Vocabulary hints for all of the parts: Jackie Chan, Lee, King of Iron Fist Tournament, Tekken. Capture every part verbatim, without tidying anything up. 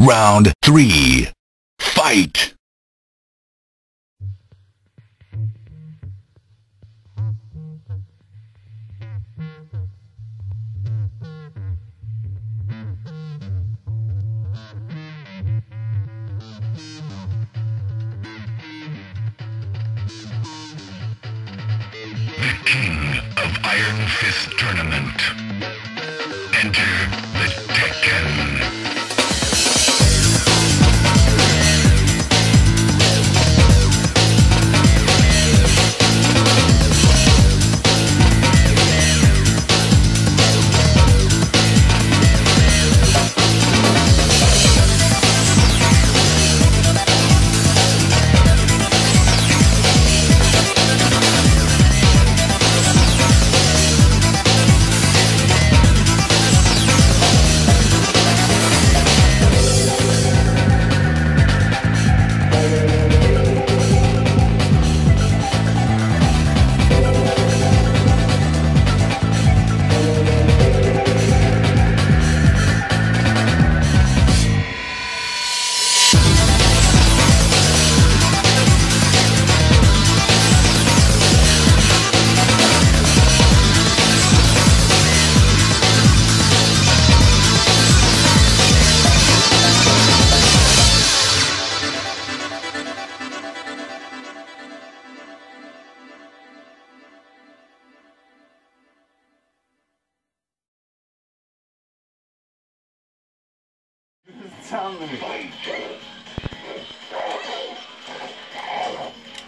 Round three. Fight! The King of Iron Fist Tournament. Enter the Tekken.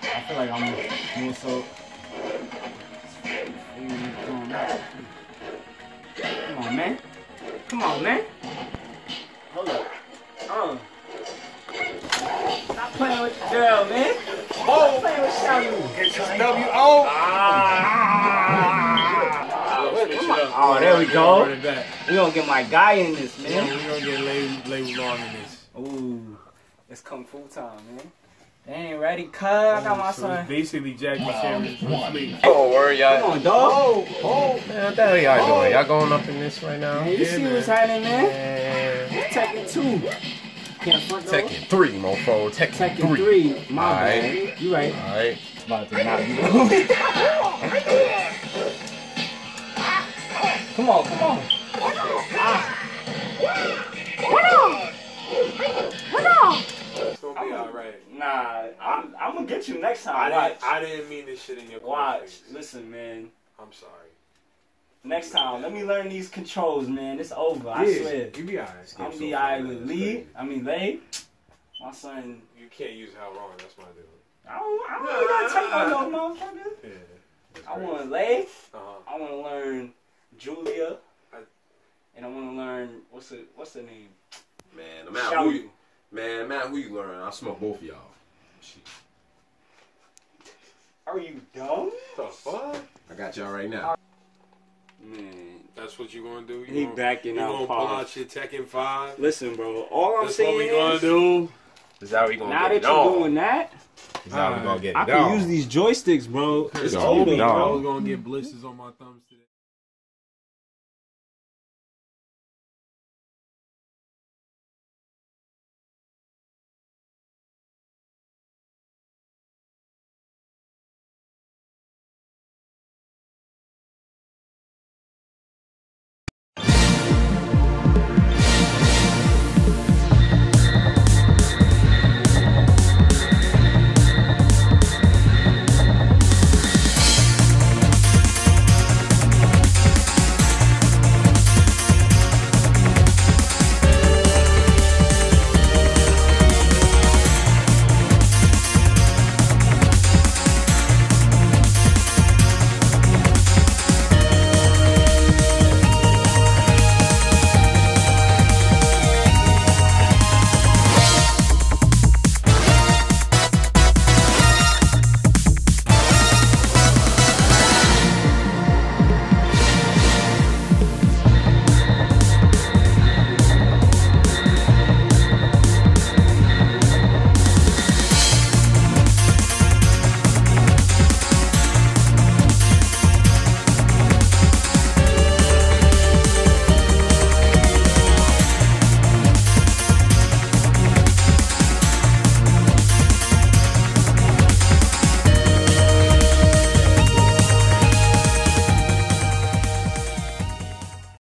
I feel like I'm more so. Come on, man. Come on, man. Hold up. Oh. Stop playing with the girl, man. Oh. Stop playing with Shamu. Get your W O. Ah. Oh, there we go. We're going to get my guy in this, man. Yeah, we're going to get labeled on in this. Ooh, it's Kung Fu time, man. They ain't ready, cuz. I got my so son. Basically, Jackie Chan from sleep. Don't worry, y'all. Come on, dog. Oh, oh. Man, what the hell y'all oh. doing? Y'all going up in this right now? Man, you yeah, see man. what's happening, man? Yeah. Tekken two. Tekken three, mofo. Tekken three. Tekken three. My bad. You right. All right. About to knock you out. Come on, come on. Ah. Nah, I'm, I'm gonna get you next time. I didn't, I didn't mean this shit in your Watch. Listen, man. I'm sorry. Next time, let me learn these controls, man. It's over. Yeah, I swear. You be alright. I'm be alright with Lee. I mean, Lee. My son. You can't use how wrong. That's my dude. I don't. I don't really gotta take on no motherfucker. Yeah. I want to Lee. Uh -huh. I want to learn Julia. I, and I want to learn what's the what's the name? Man, I'm out. Who you? Man, Matt, who you learn? I smoke both of y'all. Are you dumb? What the fuck? I got y'all right now. Man, that's what you gonna do? You he gonna, backing you out. You gonna pull out your Tekken five? Listen, bro. All I'm that's saying what we gonna is, do is how we gonna now get that it you're doing that, is how we gonna get it I can on. use these joysticks, bro. It's over, bro. I'm gonna get blisters on my thumbs today.